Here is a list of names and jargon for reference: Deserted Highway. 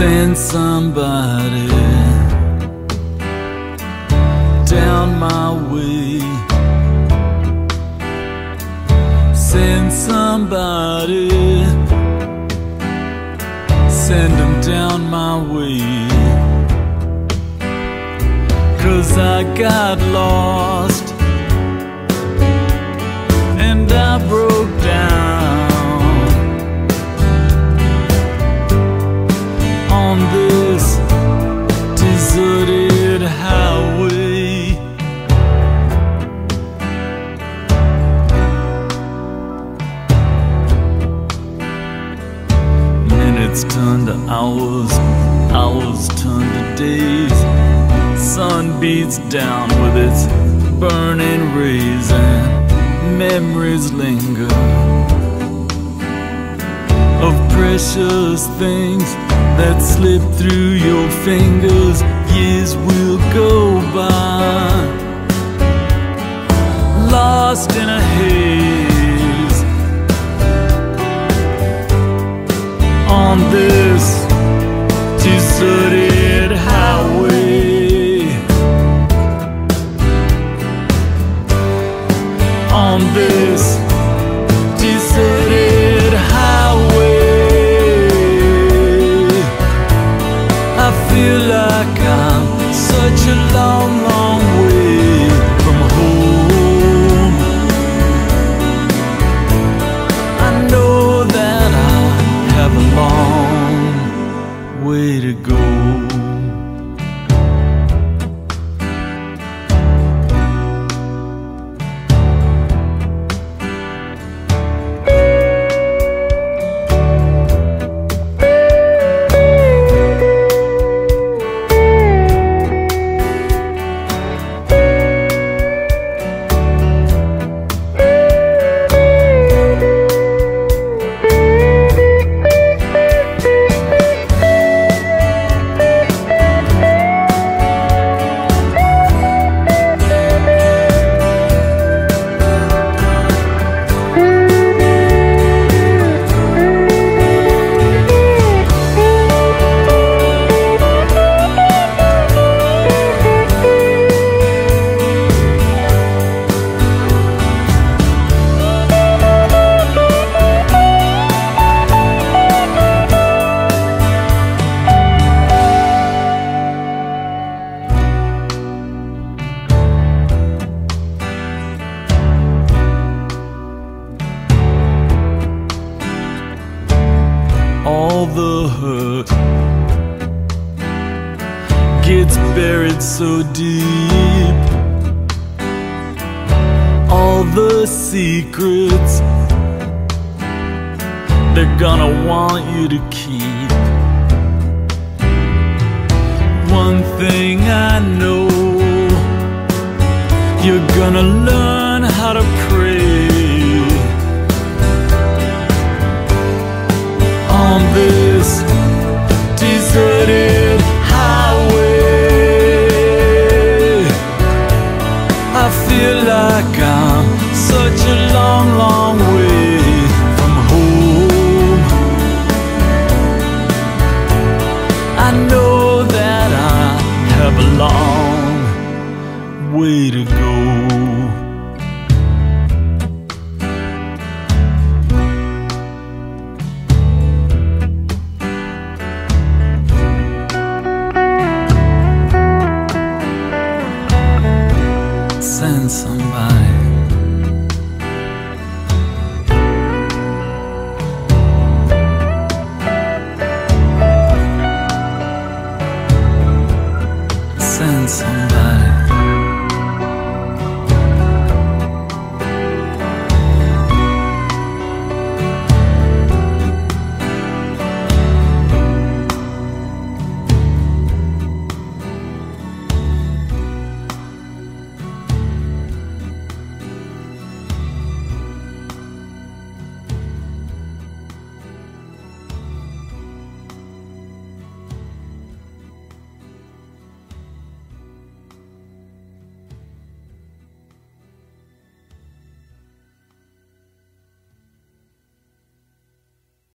send somebody down my way. Send somebody, send them down my way. 'Cause I got lost and I broke down on this deserted highway. Minutes turned to hours, hours turned to days. Sun beats down with its burning rays and memories linger of precious things that slip through your fingers. Years will go by, lost in a haze on this deserted highway. On this deserted highway, I feel like I'm such a long, long way from home. I know that I have a long way to go. All the hurt gets buried so deep. All the secrets they're gonna want you to keep. One thing I know, you're gonna learn how to pray. On this deserted